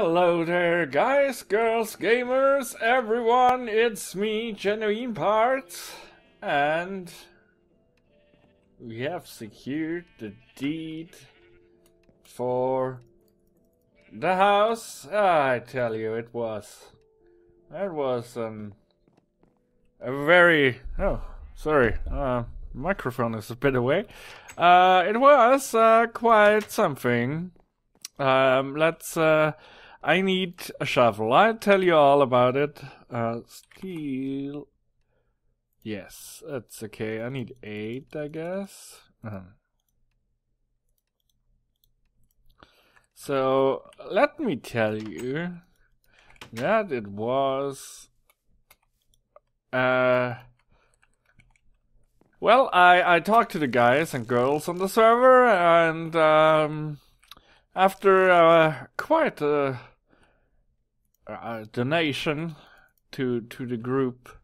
Hello there, guys, girls, gamers, everyone, it's me, Genuine Parts, and we have secured the deed for the house. I tell you, microphone is a bit away. It was quite something. I need a shovel. I'll tell you all about it. Steel. Yes, that's okay. I need 8, I guess. So, let me tell you that it was... well, I talked to the guys and girls on the server, and after quite a donation to the group,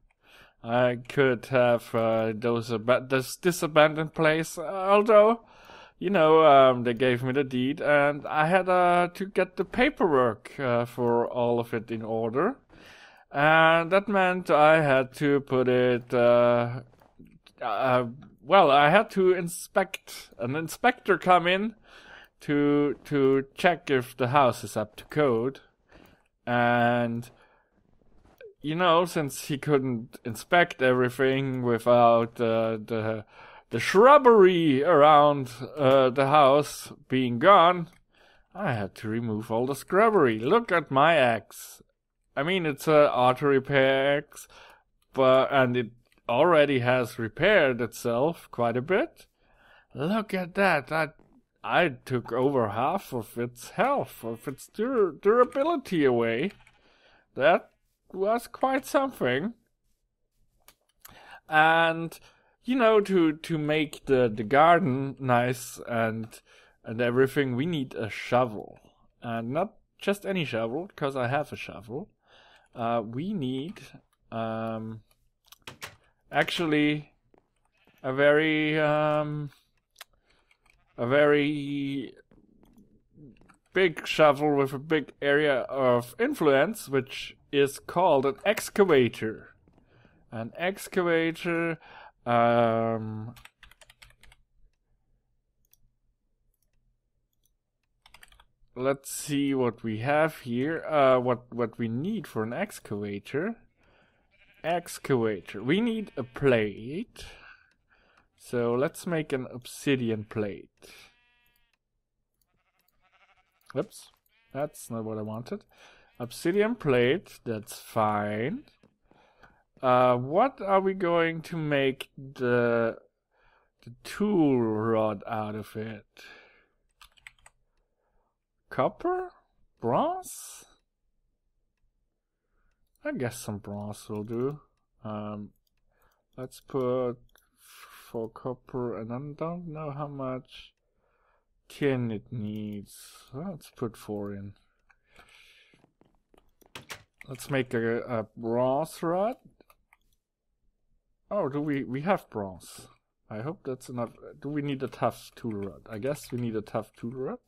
I could have this abandoned place. Although, you know, they gave me the deed, and I had to get the paperwork for all of it in order, and that meant I had to put it. Well, I had to inspect. An inspector come in to check if the house is up to code, and you know, since he couldn't inspect everything without the shrubbery around the house being gone, I had to remove all the shrubbery. Look at my axe. I mean, it's an auto repair axe, and it already has repaired itself quite a bit. Look at that. I took over half of its health, of its durability away. That was quite something. And you know, to make the garden nice and everything, we need a shovel, and not just any shovel, because I have a shovel. We need actually a very big shovel with a big area of influence, which is called an excavator. An excavator let's see what we have here. What we need for an excavator. We need a plate, so let's make an obsidian plate. Oops, that's not what I wanted. Obsidian plate, that's fine. What are we going to make the tool rod out of it? Copper? Bronze? I guess some bronze will do. Let's put for copper, and I don't know how much tin it needs. Let's put 4 in. Let's make a bronze rod. Oh, we have bronze. I hope that's enough. Do we need a tough tool rod? I guess we need a tough tool rod.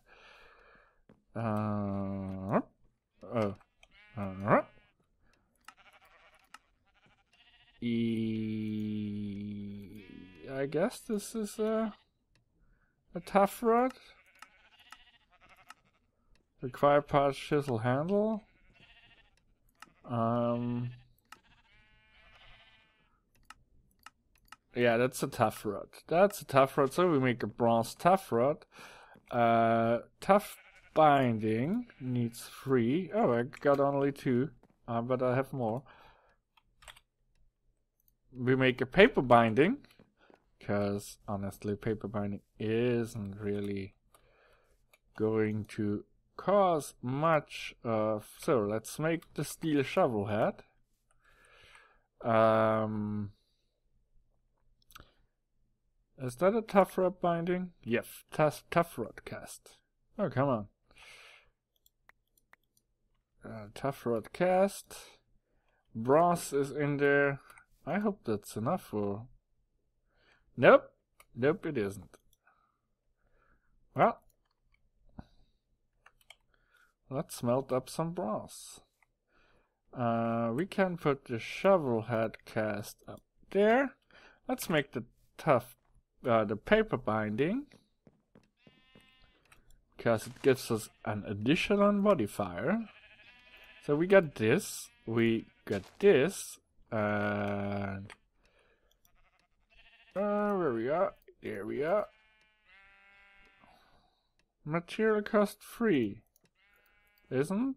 I guess this is a tough rod. Require part chisel handle. Yeah, that's a tough rod. So we make a bronze tough rod. Tough binding needs 3. Oh, I got only 2, but I have more. We make a paper binding, because honestly, paper binding isn't really going to cause much of. So let's make the steel shovel head. Is that a tough rod binding? Yes, tough rod cast. Oh, come on. Tough rod cast. Brass is in there. I hope that's enough for... Nope. Nope, it isn't. Well, Let's melt up some brass. We can put the shovel head cast up there. Let's make the the paper binding, because it gives us an additional modifier. So we got this, and where we are, here we are. Material cost free. Isn't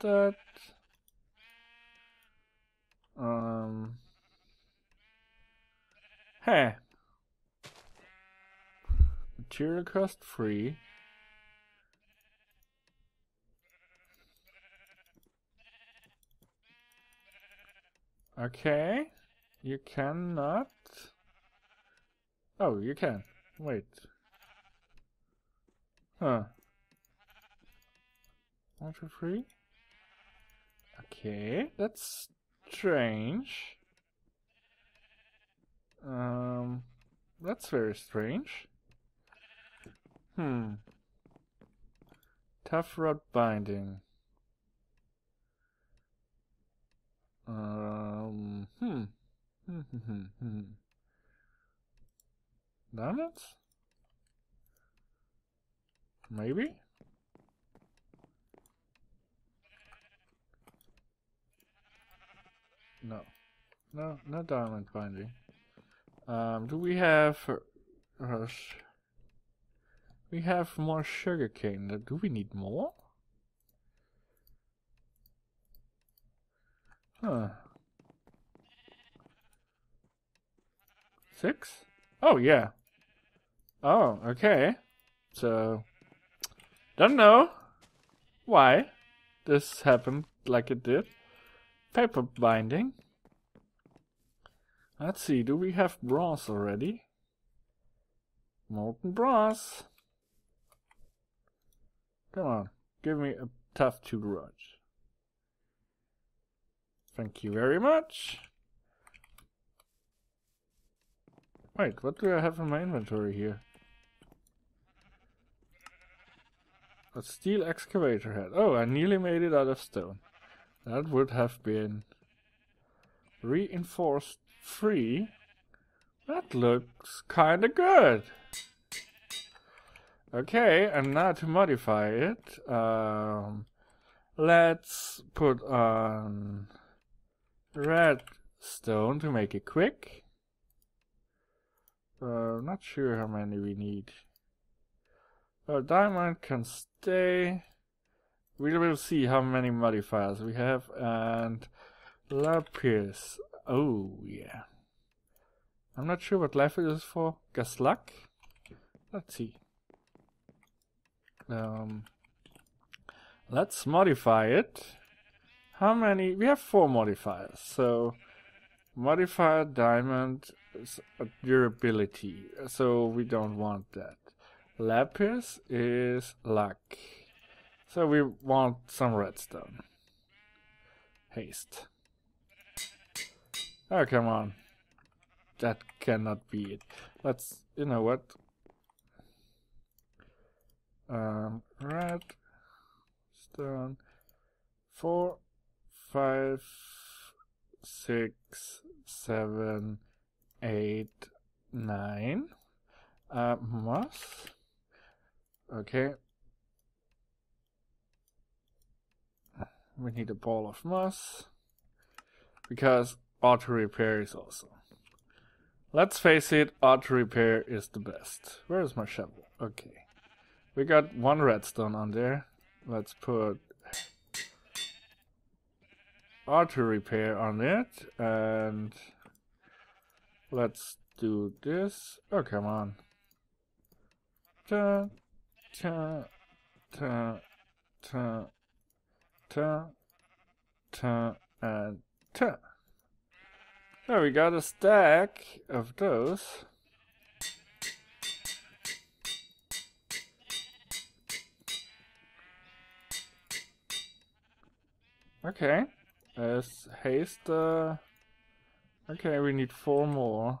that hey, material cost free. Okay, you cannot. Oh, you can. Wait. Huh. Not for free? Okay, that's strange. That's very strange. Tough rod binding. Diamonds? Maybe? No. No, not diamond binding. Do we have... we have more sugarcane. Do we need more? Huh. 6? Oh, yeah. Oh, okay. So, don't know why this happened like it did. Paper binding. Let's see, do we have bronze already? Molten bronze. Come on, give me a tough to grudge. Thank you very much. Wait, what do I have in my inventory here? A steel excavator head. Oh, I nearly made it out of stone. That would have been reinforced free. That looks kinda good. Okay, and now to modify it, let's put on redstone to make it quick. Not sure how many we need. Diamond can stay. We will see how many modifiers we have, and lapis. Oh yeah. I'm not sure what lapis is for. Guess luck. Let's see. Let's modify it. How many? We have 4 modifiers. So, modifier diamond is durability. So we don't want that. Lapis is luck. So we want some redstone. Haste. Oh, come on. That cannot be it. Let's, you know what? Redstone. 4, 5, 6, 7, 8, 9. Moss. Okay. We need a ball of moss, because auto repair is awesome. Let's face it, auto repair is the best. Where is my shovel? Okay. We got 1 redstone on there. Let's put auto repair on it, and let's do this. Oh, come on. Ta, ta, ta, ta. Ta, ta, and ta. There we got a stack of those. Okay, let's haste. Okay, we need 4 more.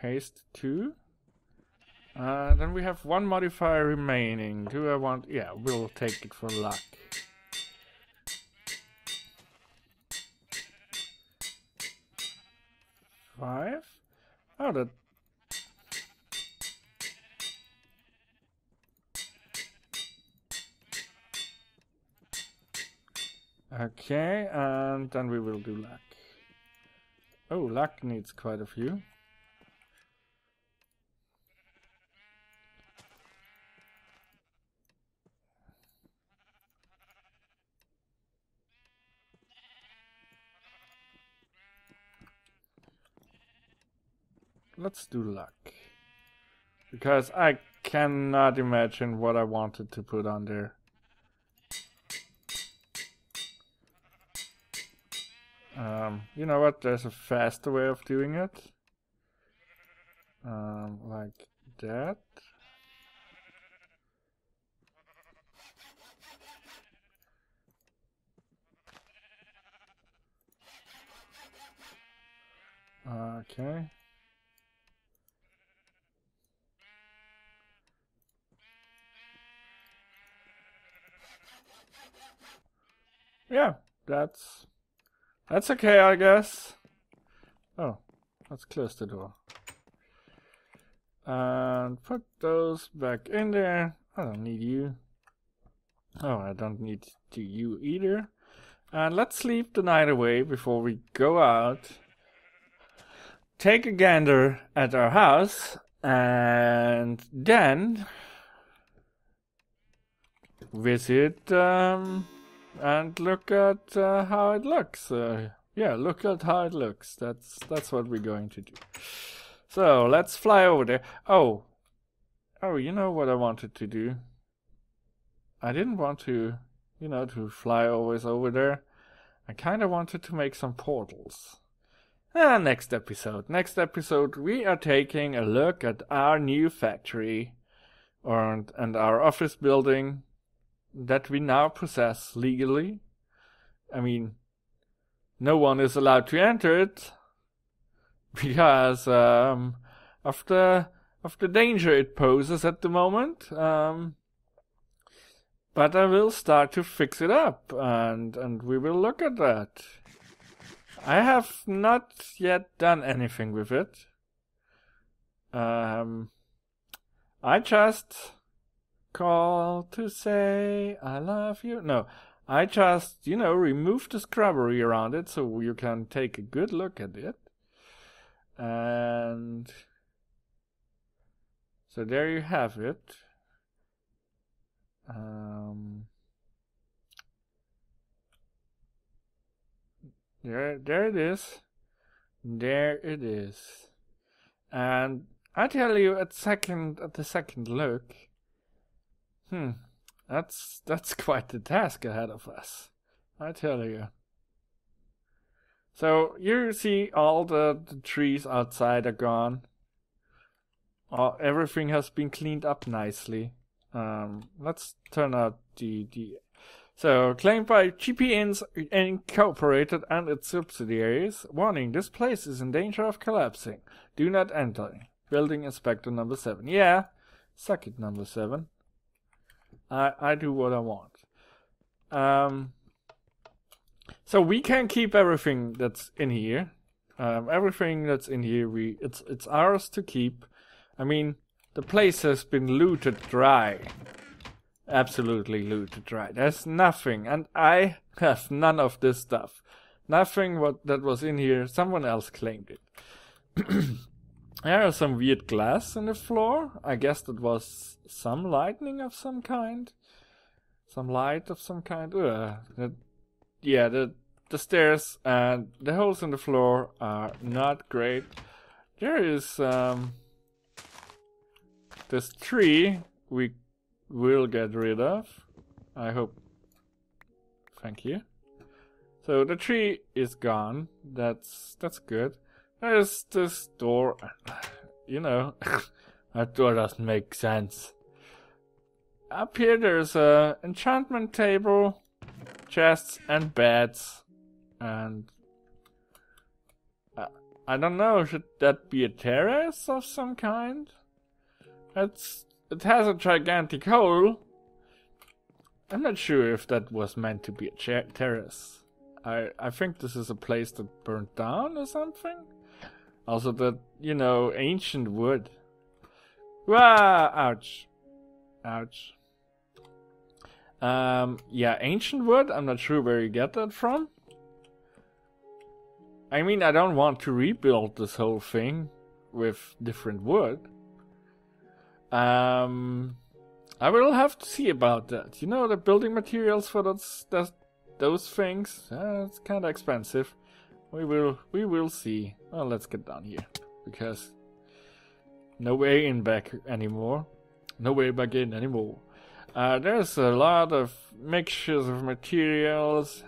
Haste 2. Then we have one modifier remaining. Do I want... yeah, we'll take it for luck. Five. Oh, that... okay, and then we will do luck. Oh, luck needs quite a few. Let's do luck, because I cannot imagine what I wanted to put on there. You know what, there's a faster way of doing it, like that. Okay. Yeah, that's okay, I guess. Oh, let's close the door. And put those back in there. I don't need you. Oh, I don't need you either. And let's sleep the night away before we go out. Take a gander at our house. And then... visit... and look at how it looks. Yeah, look at how it looks. That's what we're going to do. So let's fly over there. Oh, you know what I wanted to do. I didn't want to, you know, to fly always over there. I kind of wanted to make some portals. Next episode, we are taking a look at our new factory, and our office building that we now possess legally. I mean, no one is allowed to enter it because of the danger it poses at the moment. But I will start to fix it up, and we will look at that. I have not yet done anything with it. I just call to say I love you. No, I just, you know, remove the scrubbery around it so you can take a good look at it. And so there you have it. There it is. There it is. And I tell you, at the second look, that's quite the task ahead of us, I tell you. So you see all the trees outside are gone. Everything has been cleaned up nicely. Let's turn out the... So, claimed by GPNs Incorporated and its subsidiaries. Warning, this place is in danger of collapsing. Do not enter. Building Inspector number 7. Yeah, suck it, number 7. I do what I want. So we can keep everything that's in here. Everything that's in here, it's ours to keep. I mean, the place has been looted dry. Absolutely looted dry. There's nothing, and I have none of this stuff. Nothing that was in here. Someone else claimed it. There is some weird glass in the floor. I guess that was some lightning of some kind. Some light of some kind. Yeah, the stairs and the holes in the floor are not great. There is this tree we will get rid of, I hope. Thank you. So the tree is gone. That's good. There's this door, you know, that door doesn't make sense. Up here there's an enchantment table, chests and beds. And I don't know, should that be a terrace of some kind? It has a gigantic hole. I'm not sure if that was meant to be a terrace. I think this is a place that burnt down or something. Also that, you know, ancient wood. Wow, ouch. Ouch. Yeah, ancient wood, I'm not sure where you get that from. I mean, I don't want to rebuild this whole thing with different wood. I will have to see about that. You know, the building materials for those things, it's kind of expensive. We will see. Well, let's get down here, because no way in back anymore. No way back in anymore. There's a lot of mixtures of materials.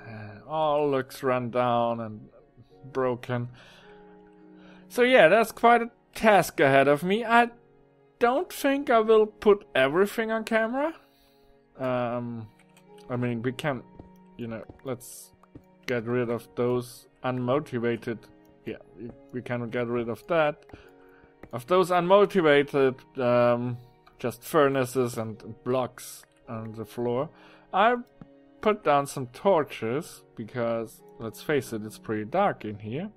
All looks run down and broken. So yeah, that's quite a task ahead of me. I don't think I will put everything on camera. I mean, we can, you know, let's get rid of those unmotivated. Yeah, we can get rid of that. Of those unmotivated, just furnaces and blocks on the floor. I put down some torches because, let's face it, it's pretty dark in here.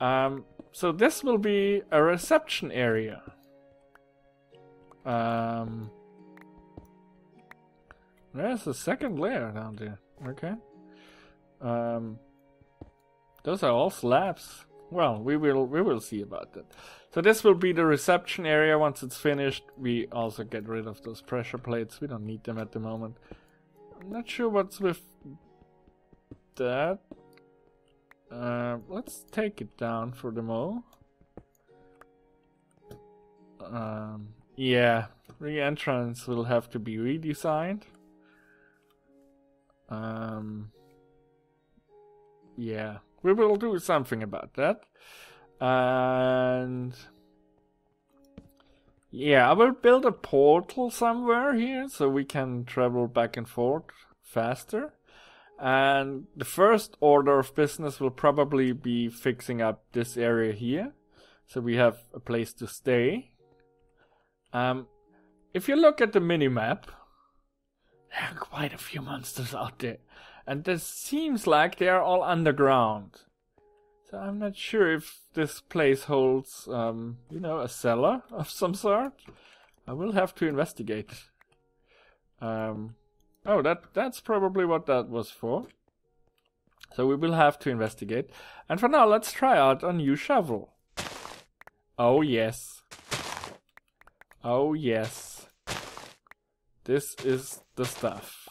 So this will be a reception area. There's a second layer down there. Okay. Those are all slabs. Well, we will see about that. So this will be the reception area once it's finished. We also get rid of those pressure plates. We don't need them at the moment. I'm not sure what's with that. Let's take it down for the mo. Yeah, re-entrance will have to be redesigned. Yeah, we will do something about that. And yeah, I will build a portal somewhere here so we can travel back and forth faster. And the first order of business will probably be fixing up this area here, so we have a place to stay. If you look at the minimap, there are quite a few monsters out there. And this seems like they are all underground. So I'm not sure if this place holds, you know, a cellar of some sort. I will have to investigate. Oh, that's probably what that was for. So we will have to investigate. And for now, let's try out a new shovel. Oh, yes. Oh yes, this is the stuff.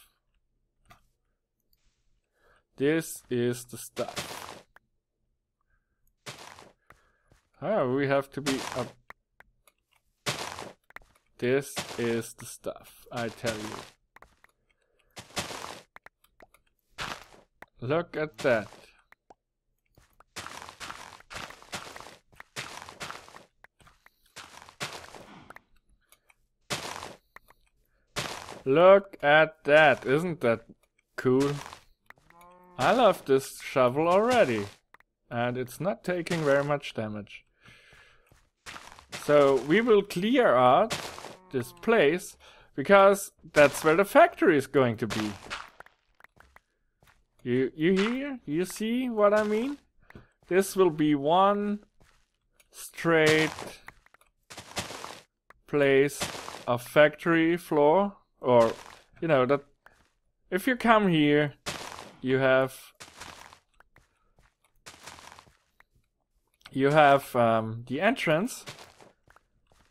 This is the stuff. Oh, we have to be up. This is the stuff, I tell you. Look at that. Look at that, isn't that cool? I love this shovel already, and it's not taking very much damage. So we will clear out this place, because that's where the factory is going to be. You hear? You see what I mean? This will be one straight place of factory floor. Or, you know, that if you come here, you have the entrance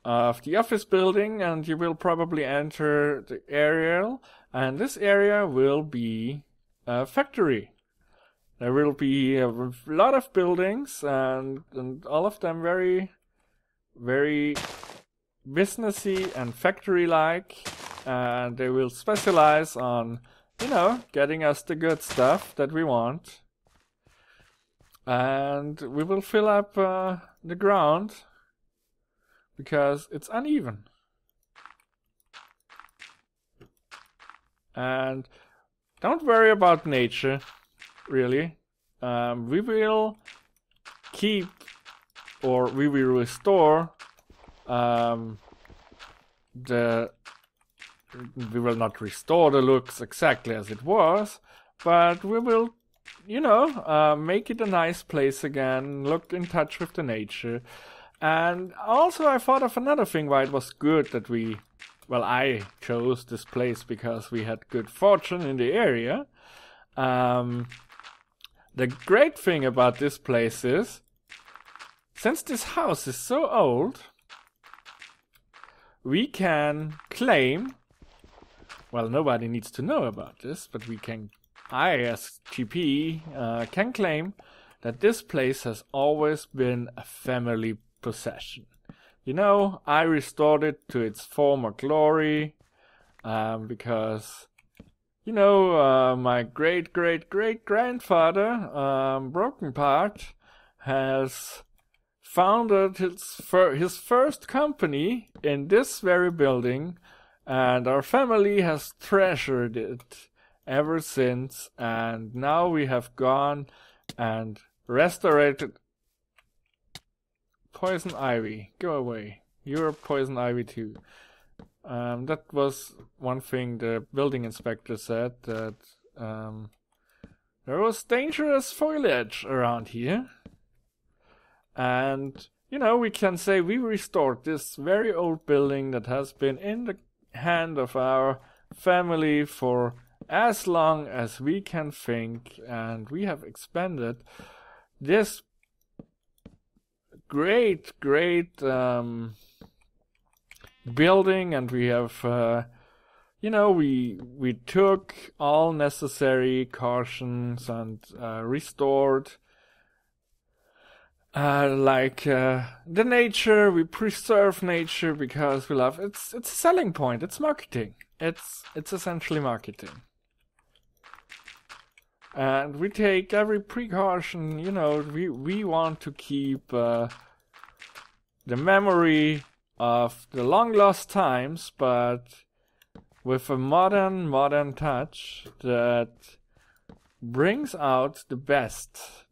of the office building, and you will probably enter the aerial, and this area will be a factory. There will be a lot of buildings, and all of them very, very businessy and factory-like. And they will specialize on, you know, getting us the good stuff that we want. And we will fill up the ground, because it's uneven. And Don't worry about nature, really. We will keep, or we will restore we will not restore the looks exactly as it was, but we will, you know, make it a nice place again, look in touch with the nature. And also I thought of another thing why it was good that we, well, I chose this place because we had good fortune in the area. The great thing about this place is, since this house is so old, we can claim, well, nobody needs to know about this, but we can, I as GP can claim that this place has always been a family possession. You know, I restored it to its former glory because, you know, my great-great-great-grandfather, Broken Part, has founded his first company in this very building, and our family has treasured it ever since, and now we have gone and restored. Poison ivy, go away. You're poison ivy too. That was one thing the building inspector said, that there was dangerous foliage around here. And, you know, we can say we restored this very old building that has been in the hand of our family for as long as we can think, and we have expanded this great building, and we have you know, we took all necessary cautions and restored the nature. We preserve nature because we love it's a selling point, it's marketing, it's essentially marketing. And we take every precaution, you know, we want to keep the memory of the long lost times, but with a modern touch that brings out the best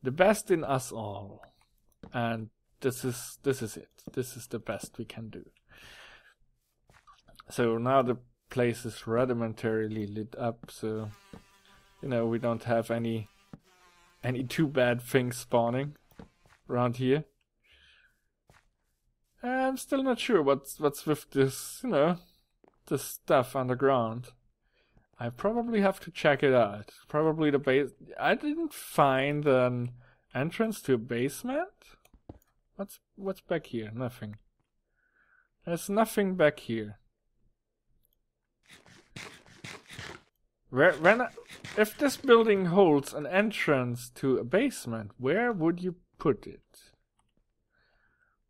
in us all. And this is it. This is the best we can do. So now the place is rudimentarily lit up, so, you know, we don't have any too bad things spawning around here. I'm still not sure what's with this, you know, this stuff underground. I probably have to check it out. Probably the base. I didn't find an entrance to a basement. What's back here? Nothing. There's nothing back here. If this building holds an entrance to a basement, where would you put it?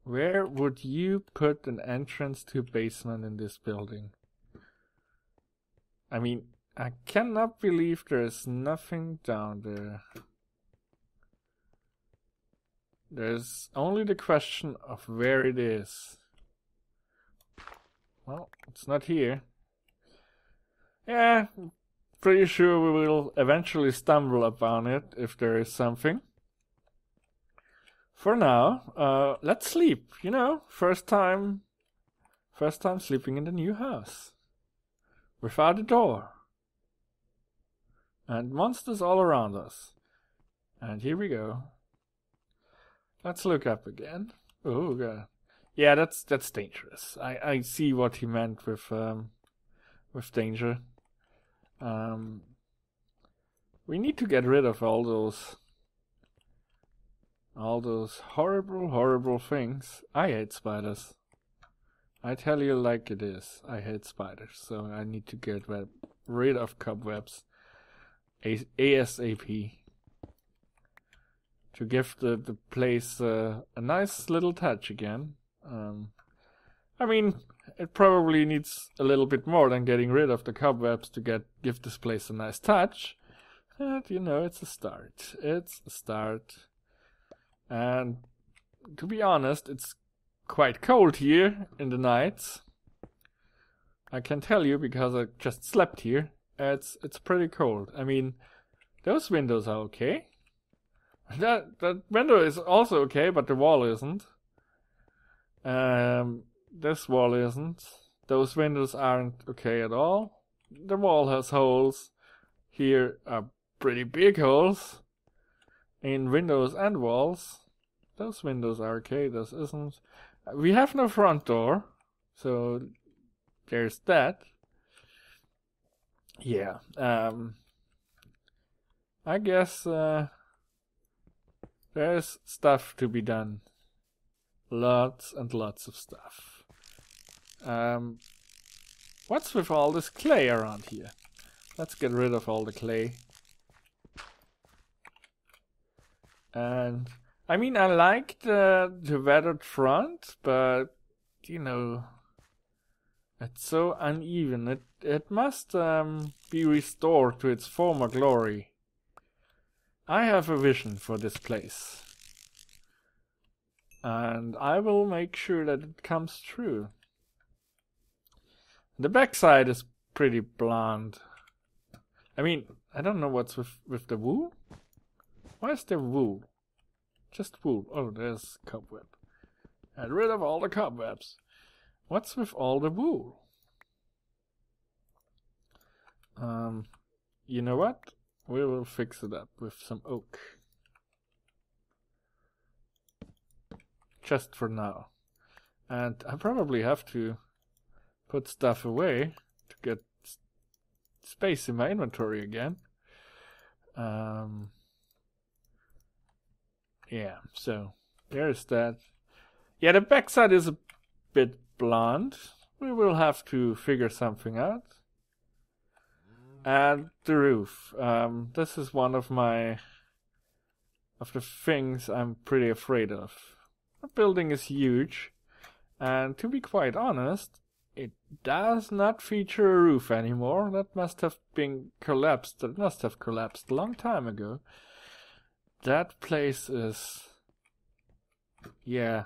Where would you put an entrance to a basement in this building? I mean, I cannot believe there's nothing down there. There's only the question of where it is. Well, it's not here. Yeah. Pretty sure we will eventually stumble upon it if there is something. For now, let's sleep. You know, first time sleeping in the new house without a door, and monsters all around us. And here we go. Let's look up again. Oh god, yeah, that's dangerous. I see what he meant with danger. We need to get rid of all those horrible things. I hate spiders. I tell you like it is. I hate spiders, so I need to get rid of cobwebs ASAP to give the place a nice little touch again. I mean, it probably needs a little bit more than getting rid of the cobwebs to give this place a nice touch. But, you know, it's a start. It's a start. And to be honest, it's quite cold here in the nights. I can tell you because I just slept here. It's pretty cold. I mean, those windows are okay. That window is also okay, but the wall isn't. This wall isn't. Those windows aren't okay at all. The wall has holes. Here are pretty big holes in windows and walls. Those windows are okay, this isn't. We have no front door, so there's that. Yeah, I guess there's stuff to be done. Lots and lots of stuff. What's with all this clay around here? Let's get rid of all the clay. And I mean, I like the weathered front, but you know, it's so uneven. It must be restored to its former glory. I have a vision for this place, and I will make sure that it comes true. The backside is pretty bland. I mean, I don't know what's with the wool. Where's the wool? Just wool. Oh, there's cobweb. Get rid of all the cobwebs. What's with all the wool? You know what? We will fix it up with some oak. Just for now. And I probably have to put stuff away to get space in my inventory again. Yeah, so there's that. Yeah, the backside is a bit bland. We will have to figure something out. And the roof. This is one of the things I'm pretty afraid of. The building is huge, and to be quite honest, it does not feature a roof anymore. That must have been collapsed. That must have collapsed a long time ago. That place is, yeah,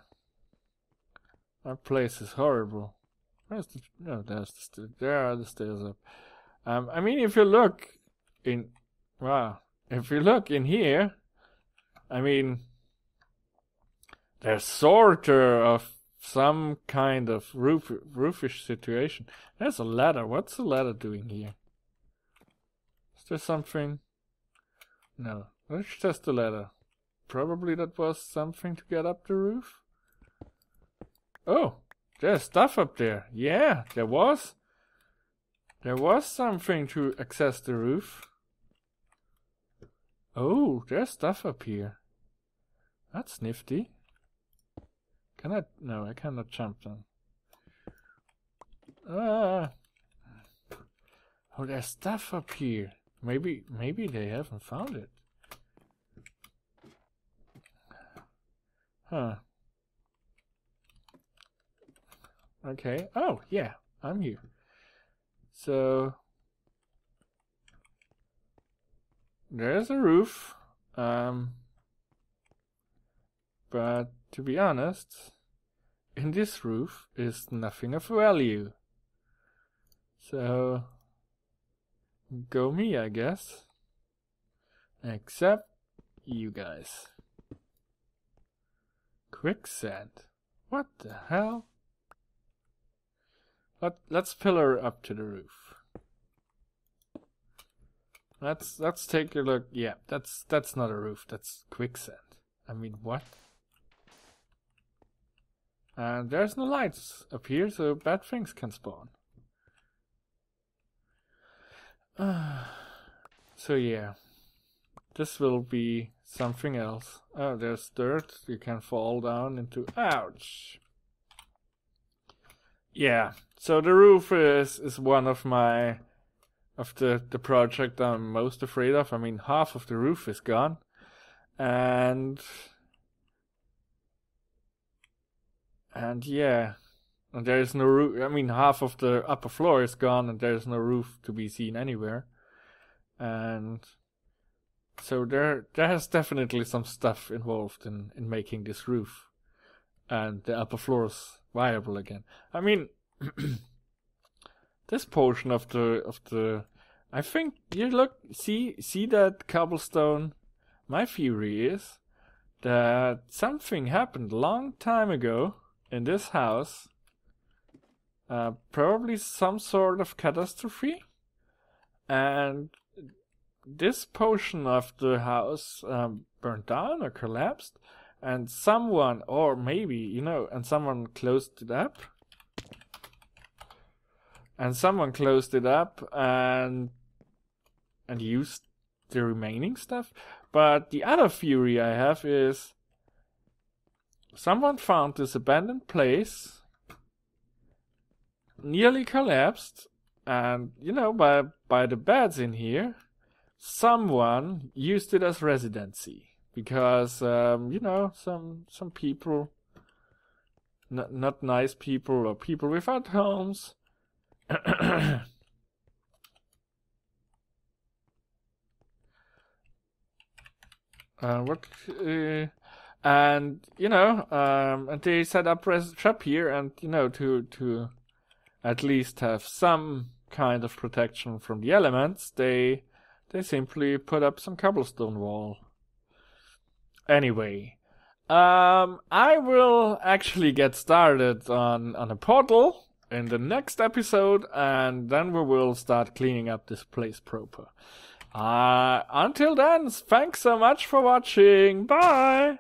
that place is horrible. Where's the, no, there's the stairs, there are the stairs up. I mean, if you look in, wow, if you look in here, I mean, there's sort of some kind of roofish situation. There's a ladder. What's the ladder doing here? Is there something? No. It's just a ladder. Probably that was something to get up the roof. Oh, there's stuff up there. Yeah, there was. There was something to access the roof. Oh, there's stuff up here. That's nifty. Can I? No, I cannot jump down. Ah. Oh, there's stuff up here. Maybe they haven't found it. Huh. Okay. Oh, yeah. I'm here. So there's a roof. But to be honest, in this roof is nothing of value. So go me, I guess. Except you guys. Quicksand. What the hell? Let's pillar up to the roof. Let's take a look. Yeah, that's not a roof. That's quicksand. I mean, what? And there's no lights up here, so bad things can spawn. So yeah, this will be something else. Oh, there's dirt. You can fall down into. Ouch! Yeah, so the roof is one of my the project I'm most afraid of. I mean, half of the roof is gone, and yeah, and there is no roof. I mean, half of the upper floor is gone, and there's no roof to be seen anywhere, and. So there is definitely some stuff involved in making this roof and the upper floors viable again. I mean, this portion of the I think, you look, see that cobblestone? My theory is that something happened long time ago in this house. Probably some sort of catastrophe. And this portion of the house burnt down or collapsed, and someone, or maybe, you know, and someone closed it up. And someone closed it up and used the remaining stuff. But the other theory I have is someone found this abandoned place, nearly collapsed, and, you know, by the beds in here, someone used it as residency. Because, you know, some people, not nice people or people without homes, and you know, and they set up trap here, and you know, to at least have some kind of protection from the elements, they simply put up some cobblestone wall. Anyway, I will actually get started on a portal in the next episode, and then we will start cleaning up this place proper. Until then, thanks so much for watching. Bye!